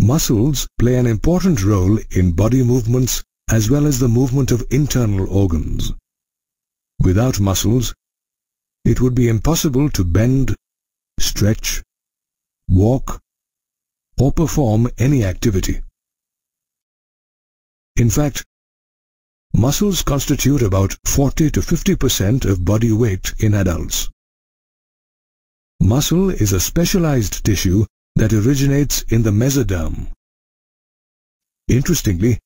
Muscles play an important role in body movements as well as the movement of internal organs. Without muscles, it would be impossible to bend, stretch, walk, or perform any activity. In fact, muscles constitute about 40 to 50% of body weight in adults. Muscle is a specialized tissue that originates in the mesoderm. Interestingly,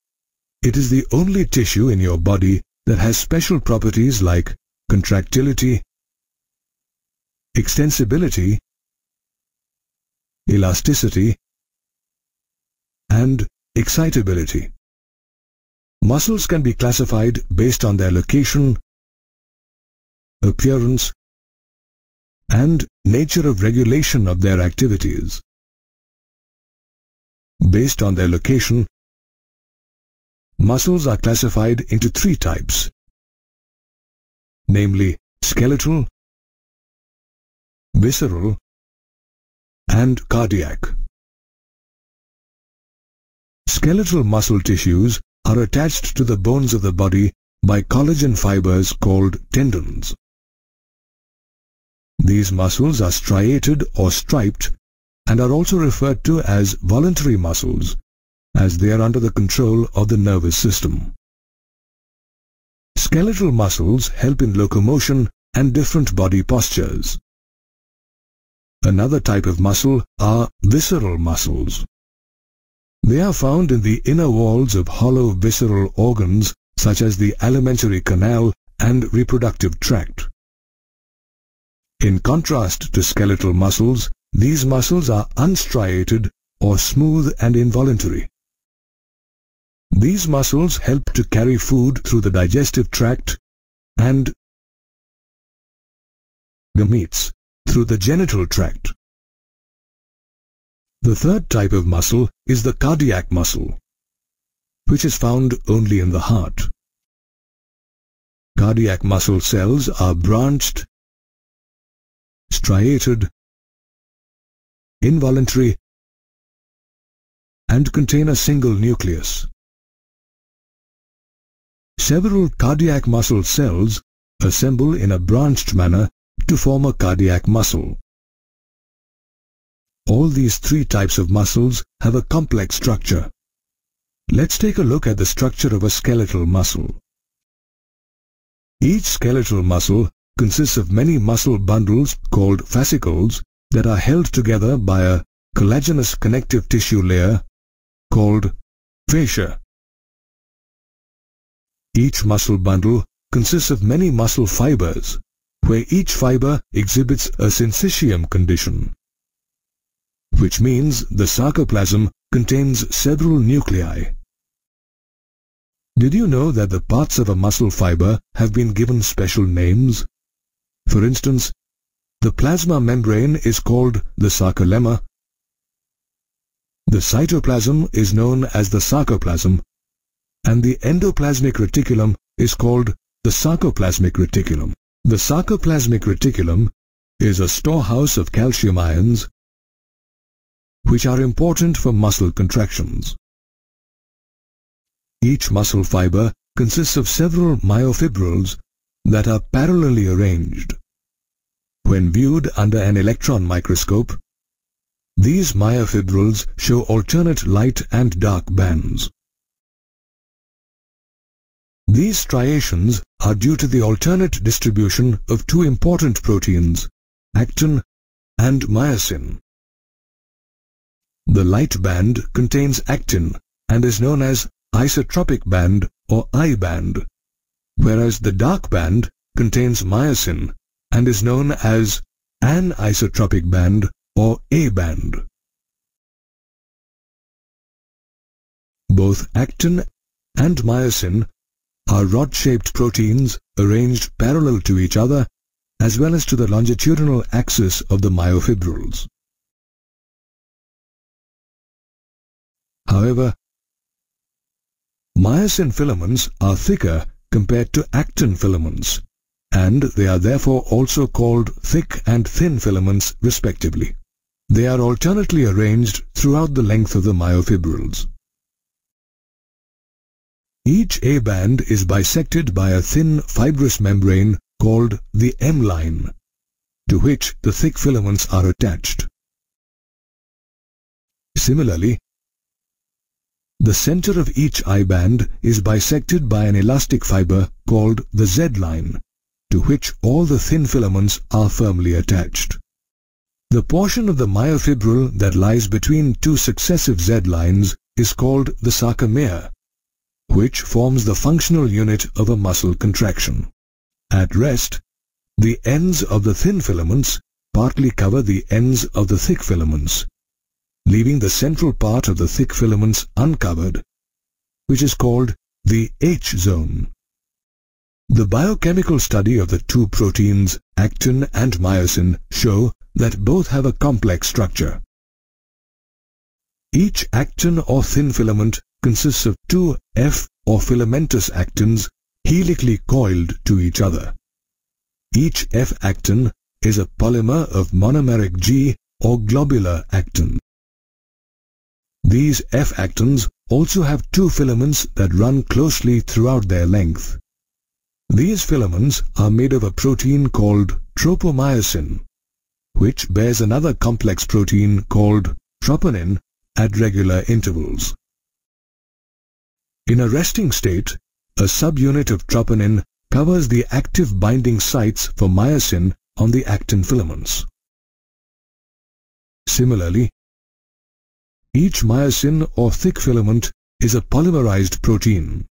it is the only tissue in your body that has special properties like contractility, extensibility, elasticity, and excitability. Muscles can be classified based on their location, appearance, and nature of regulation of their activities. Based on their location, muscles are classified into three types, namely skeletal, visceral, and cardiac. Skeletal muscle tissues are attached to the bones of the body by collagen fibers called tendons. These muscles are striated or striped and are also referred to as voluntary muscles, as they are under the control of the nervous system. Skeletal muscles help in locomotion and different body postures. Another type of muscle are visceral muscles. They are found in the inner walls of hollow visceral organs such as the alimentary canal and reproductive tract. In contrast to skeletal muscles, these muscles are unstriated or smooth and involuntary. These muscles help to carry food through the digestive tract and gametes through the genital tract. The third type of muscle is the cardiac muscle, which is found only in the heart. Cardiac muscle cells are branched, striated, involuntary, and contain a single nucleus. Several cardiac muscle cells assemble in a branched manner to form a cardiac muscle. All these three types of muscles have a complex structure. Let's take a look at the structure of a skeletal muscle. Each skeletal muscle consists of many muscle bundles called fascicles that are held together by a collagenous connective tissue layer called fascia. Each muscle bundle consists of many muscle fibers, where each fiber exhibits a syncytium condition, which means the sarcoplasm contains several nuclei. Did you know that the parts of a muscle fiber have been given special names? For instance, the plasma membrane is called the sarcolemma, the cytoplasm is known as the sarcoplasm, and the endoplasmic reticulum is called the sarcoplasmic reticulum. The sarcoplasmic reticulum is a storehouse of calcium ions, which are important for muscle contractions. Each muscle fiber consists of several myofibrils that are parallelly arranged. When viewed under an electron microscope, these myofibrils show alternate light and dark bands. These striations are due to the alternate distribution of two important proteins, actin and myosin. The light band contains actin and is known as isotropic band or I band, whereas the dark band contains myosin and is known as anisotropic band or A band. Both actin and myosin are rod-shaped proteins arranged parallel to each other as well as to the longitudinal axis of the myofibrils. However, myosin filaments are thicker compared to actin filaments, and they are therefore also called thick and thin filaments respectively. They are alternately arranged throughout the length of the myofibrils. Each A band is bisected by a thin fibrous membrane called the M-line, to which the thick filaments are attached. Similarly, the center of each I band is bisected by an elastic fiber called the Z-line, to which all the thin filaments are firmly attached. The portion of the myofibril that lies between two successive Z-lines is called the sarcomere, which forms the functional unit of a muscle contraction. At rest, the ends of the thin filaments partly cover the ends of the thick filaments, leaving the central part of the thick filaments uncovered, which is called the H zone. The biochemical study of the two proteins, actin and myosin, show that both have a complex structure. Each actin or thin filament consists of two F or filamentous actins helically coiled to each other. Each F-actin is a polymer of monomeric G or globular actin. These F-actins also have two filaments that run closely throughout their length. These filaments are made of a protein called tropomyosin, which bears another complex protein called troponin at regular intervals. In a resting state, a subunit of troponin covers the active binding sites for myosin on the actin filaments. Similarly, each myosin or thick filament is a polymerized protein.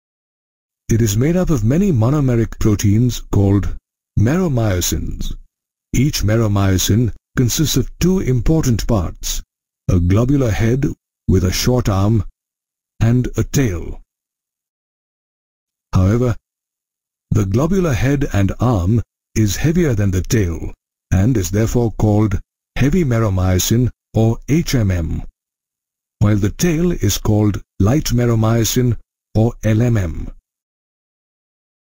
It is made up of many monomeric proteins called meromyosins. Each meromyosin consists of two important parts, a globular head with a short arm and a tail. However, the globular head and arm is heavier than the tail and is therefore called heavy meromyosin or HMM, while the tail is called light meromyosin or LMM.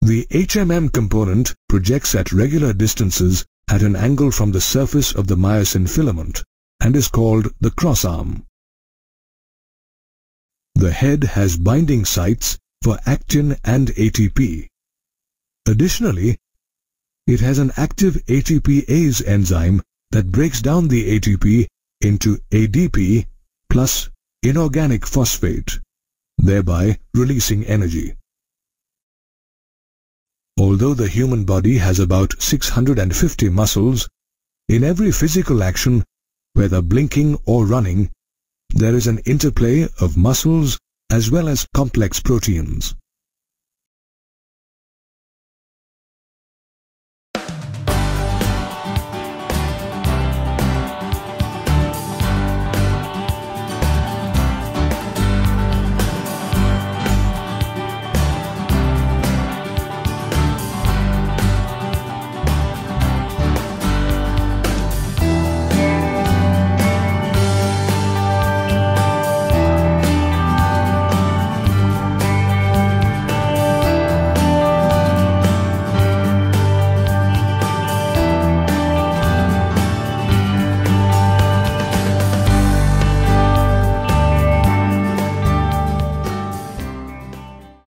The HMM component projects at regular distances at an angle from the surface of the myosin filament and is called the crossarm. The head has binding sites for actin and ATP. Additionally, it has an active ATPase enzyme that breaks down the ATP into ADP plus inorganic phosphate, thereby releasing energy. Although the human body has about 650 muscles, in every physical action, whether blinking or running, there is an interplay of muscles as well as complex proteins.